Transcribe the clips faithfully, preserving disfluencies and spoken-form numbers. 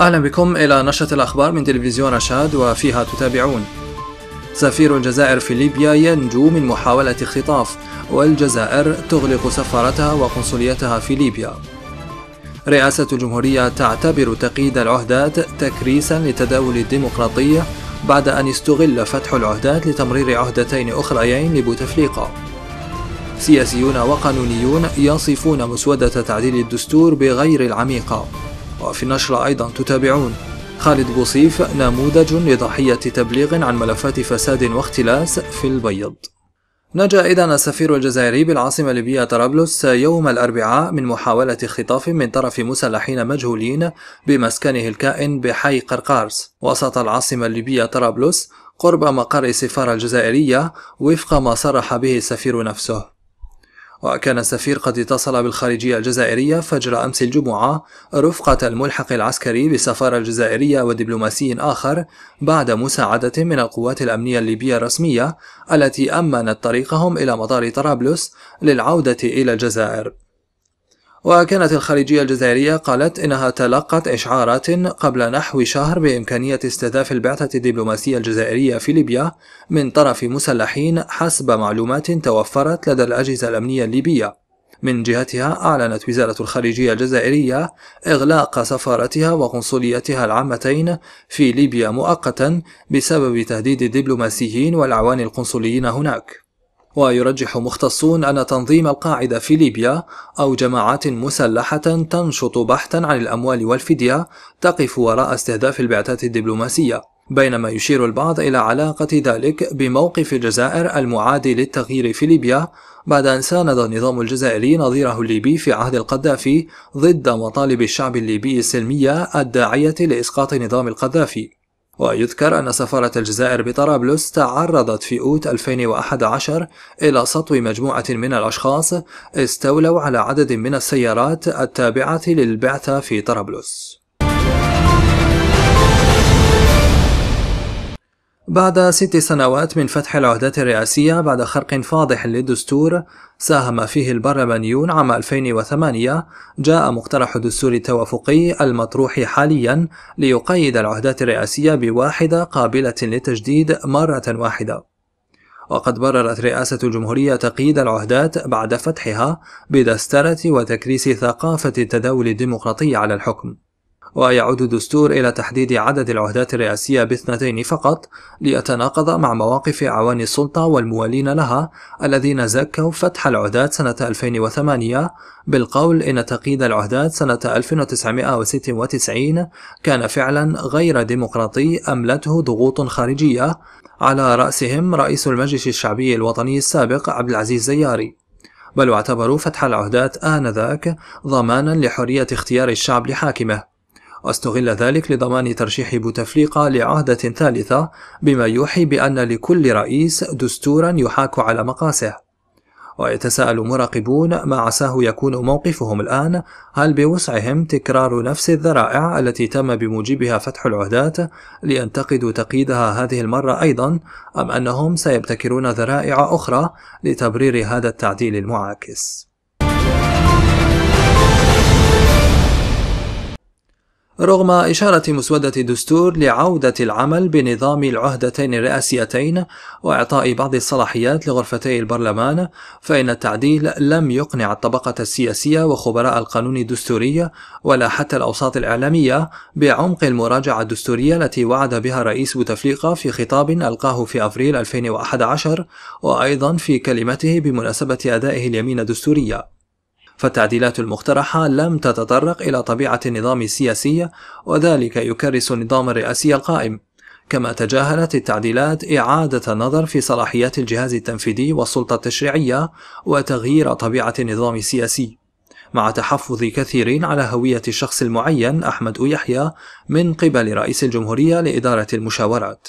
أهلا بكم إلى نشرة الأخبار من تلفزيون رشاد، وفيها تتابعون: سفير الجزائر في ليبيا ينجو من محاولة اختطاف، والجزائر تغلق سفارتها وقنصليتها في ليبيا. رئاسة الجمهورية تعتبر تقييد العهدات تكريسا لتداول الديمقراطية بعد أن استغل فتح العهدات لتمرير عهدتين أخريين لبوتفليقة. سياسيون وقانونيون يصفون مسودة تعديل الدستور بغير العميقة. وفي النشرة أيضا تتابعون: خالد بوصيف نموذج لضحية تبليغ عن ملفات فساد واختلاس في البيض. نجا إذن السفير الجزائري بالعاصمة الليبية طرابلس يوم الأربعاء من محاولة اختطاف من طرف مسلحين مجهولين بمسكنه الكائن بحي قرقارس وسط العاصمة الليبية طرابلس قرب مقر السفارة الجزائرية، وفق ما صرح به السفير نفسه. وكان السفير قد اتصل بالخارجية الجزائرية فجر أمس الجمعة رفقة الملحق العسكري بالسفارة الجزائرية ودبلوماسي آخر بعد مساعدة من القوات الأمنية الليبية الرسمية التي أمنت طريقهم إلى مطار طرابلس للعودة إلى الجزائر. وكانت الخارجية الجزائرية قالت إنها تلقت إشعارات قبل نحو شهر بإمكانية استهداف البعثة الدبلوماسية الجزائرية في ليبيا من طرف مسلحين حسب معلومات توفرت لدى الأجهزة الأمنية الليبية. من جهتها أعلنت وزارة الخارجية الجزائرية إغلاق سفارتها وقنصليتها العامتين في ليبيا مؤقتا بسبب تهديد الدبلوماسيين والأعوان القنصليين هناك. ويرجح مختصون أن تنظيم القاعدة في ليبيا أو جماعات مسلحة تنشط بحثا عن الأموال والفدية تقف وراء استهداف البعثات الدبلوماسية، بينما يشير البعض إلى علاقة ذلك بموقف الجزائر المعادي للتغيير في ليبيا بعد أن ساند النظام الجزائري نظيره الليبي في عهد القذافي ضد مطالب الشعب الليبي السلمية الداعية لإسقاط نظام القذافي. ويذكر أن سفارة الجزائر بطرابلس تعرضت في أوت ألفين وأحد عشر إلى سطو مجموعة من الأشخاص استولوا على عدد من السيارات التابعة للبعثة في طرابلس. بعد ست سنوات من فتح العهدات الرئاسية بعد خرق فاضح للدستور ساهم فيه البرلمانيون عام ألفين وثمانية، جاء مقترح الدستور التوافقي المطروح حاليا ليقيد العهدات الرئاسية بواحدة قابلة للتجديد مرة واحدة. وقد بررت رئاسة الجمهورية تقييد العهدات بعد فتحها بدسترة وتكريس ثقافة التداول الديمقراطي على الحكم. ويعود الدستور إلى تحديد عدد العهدات الرئاسية باثنتين فقط ليتناقض مع مواقف أعوان السلطة والموالين لها الذين زكوا فتح العهدات سنة ألفين وثمانية بالقول إن تقييد العهدات سنة ألف وتسعمائة وستة وتسعين كان فعلا غير ديمقراطي أملته ضغوط خارجية على رأسهم رئيس المجلس الشعبي الوطني السابق عبد العزيز زياري، بل اعتبروا فتح العهدات آنذاك ضمانا لحرية اختيار الشعب لحاكمه. واستغل ذلك لضمان ترشيح بوتفليقة لعهدة ثالثة بما يوحي بأن لكل رئيس دستورا يحاك على مقاسه. ويتساءل مراقبون ما عساه يكون موقفهم الآن، هل بوسعهم تكرار نفس الذرائع التي تم بموجبها فتح العهدات لينتقدوا تقييدها هذه المرة أيضا، أم أنهم سيبتكرون ذرائع أخرى لتبرير هذا التعديل المعاكس؟ رغم إشارة مسودة الدستور لعودة العمل بنظام العهدتين الرئاسيتين وإعطاء بعض الصلاحيات لغرفتي البرلمان، فإن التعديل لم يقنع الطبقة السياسية وخبراء القانون الدستوري ولا حتى الأوساط الإعلامية بعمق المراجعة الدستورية التي وعد بها رئيس بوتفليقة في خطاب ألقاه في أبريل ألفين وأحد عشر، وأيضا في كلمته بمناسبة أدائه اليمين الدستورية. فالتعديلات المقترحة لم تتطرق إلى طبيعة النظام السياسي، وذلك يكرس النظام الرئاسي القائم. كما تجاهلت التعديلات إعادة النظر في صلاحيات الجهاز التنفيذي والسلطة التشريعية وتغيير طبيعة النظام السياسي، مع تحفظ كثيرين على هوية الشخص المعين أحمد يحيى من قبل رئيس الجمهورية لإدارة المشاورات.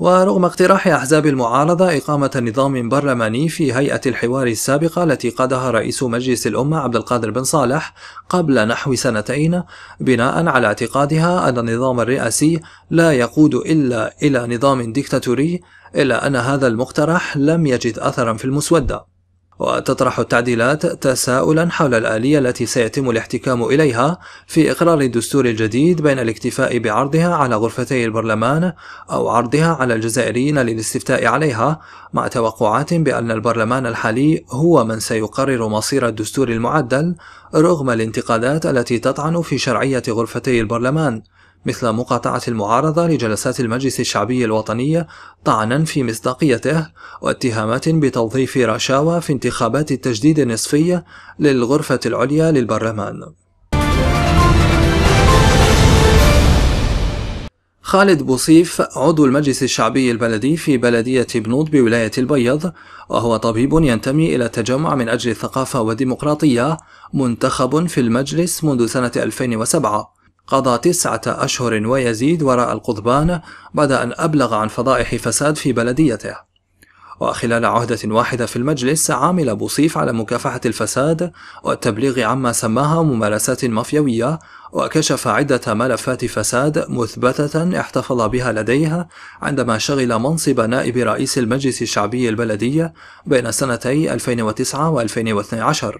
ورغم اقتراح أحزاب المعارضة إقامة نظام برلماني في هيئة الحوار السابقة التي قادها رئيس مجلس الأمة عبد القادر بن صالح قبل نحو سنتين بناء على اعتقادها أن النظام الرئاسي لا يقود إلا إلى نظام ديكتاتوري، إلا أن هذا المقترح لم يجد أثرا في المسودة، وتطرح التعديلات تساؤلا حول الآلية التي سيتم الاحتكام إليها في إقرار الدستور الجديد بين الاكتفاء بعرضها على غرفتي البرلمان أو عرضها على الجزائريين للاستفتاء عليها، مع توقعات بأن البرلمان الحالي هو من سيقرر مصير الدستور المعدل، رغم الانتقادات التي تطعن في شرعية غرفتي البرلمان، مثل مقاطعة المعارضة لجلسات المجلس الشعبي الوطني طعنا في مصداقيته، واتهامات بتوظيف رشاوى في انتخابات التجديد النصفي للغرفة العليا للبرلمان. خالد بوصيف عضو المجلس الشعبي البلدي في بلدية بنوط بولاية البيض، وهو طبيب ينتمي إلى تجمع من اجل الثقافة والديمقراطية، منتخب في المجلس منذ سنة ألفين وسبعة، قضى تسعة أشهر ويزيد وراء القضبان بعد أن أبلغ عن فضائح فساد في بلديته. وخلال عهدة واحدة في المجلس عمل بوصيف على مكافحة الفساد والتبليغ عما سماها ممارسات مافيوية، وكشف عدة ملفات فساد مثبتة احتفظ بها لديها عندما شغل منصب نائب رئيس المجلس الشعبي البلدي بين سنتي ألفين وتسعة وألفين واثني عشر.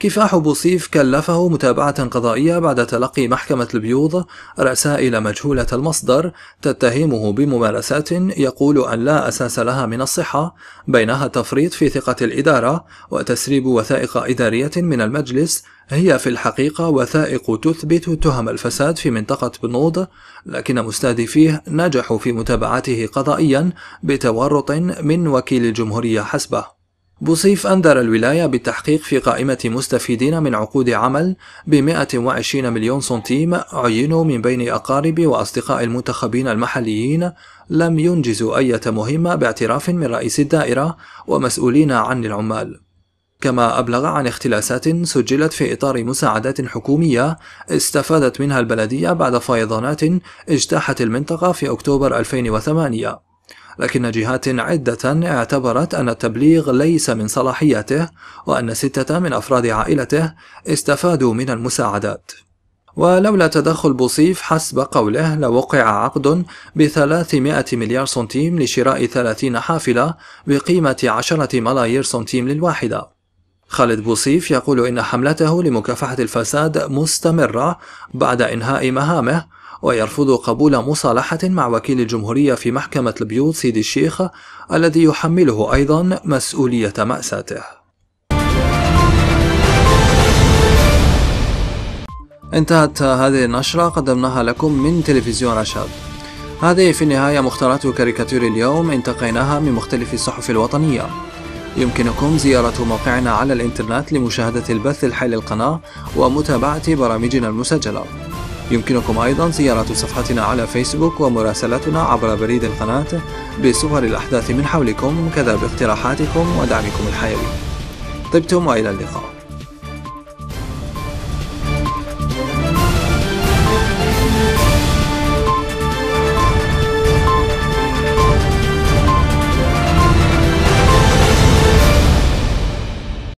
كفاح بوصيف كلفه متابعة قضائية بعد تلقي محكمة البيوض رسائل مجهولة المصدر تتهمه بممارسات يقول أن لا أساس لها من الصحة، بينها تفريط في ثقة الإدارة وتسريب وثائق إدارية من المجلس، هي في الحقيقة وثائق تثبت تهم الفساد في منطقة بنوط، لكن مستهدفيه نجحوا في متابعته قضائيا بتورط من وكيل الجمهورية حسبه. بوصيف أنذر الولاية بالتحقيق في قائمة مستفيدين من عقود عمل بمئة وعشرين مليون سنتيم عينوا من بين أقارب وأصدقاء المنتخبين المحليين لم ينجزوا أي مهمة باعتراف من رئيس الدائرة ومسؤولين عن العمال، كما أبلغ عن اختلاسات سجلت في إطار مساعدات حكومية استفادت منها البلدية بعد فيضانات اجتاحت المنطقة في أكتوبر ألفين وثمانية، لكن جهات عدة اعتبرت أن التبليغ ليس من صلاحيته وأن ستة من أفراد عائلته استفادوا من المساعدات. ولولا تدخل بوصيف حسب قوله لوقع عقد بثلاثمائة مليار سنتيم لشراء ثلاثين حافلة بقيمة عشرة ملايير سنتيم للواحدة. خالد بوصيف يقول إن حملته لمكافحة الفساد مستمرة بعد إنهاء مهامه، ويرفض قبول مصالحة مع وكيل الجمهورية في محكمة البيوض سيدي الشيخ الذي يحمله أيضا مسؤولية مأساته. انتهت هذه النشرة قدمناها لكم من تلفزيون رشاد. هذه في النهاية مختارات كاريكاتير اليوم انتقيناها من مختلف الصحف الوطنية. يمكنكم زيارة موقعنا على الإنترنت لمشاهدة البث الحي للقناة ومتابعة برامجنا المسجلة. يمكنكم أيضا زيارة صفحتنا على فيسبوك ومراسلتنا عبر بريد القناة بصور الأحداث من حولكم، كذا باقتراحاتكم ودعمكم الحيوي. طبتم وإلى اللقاء.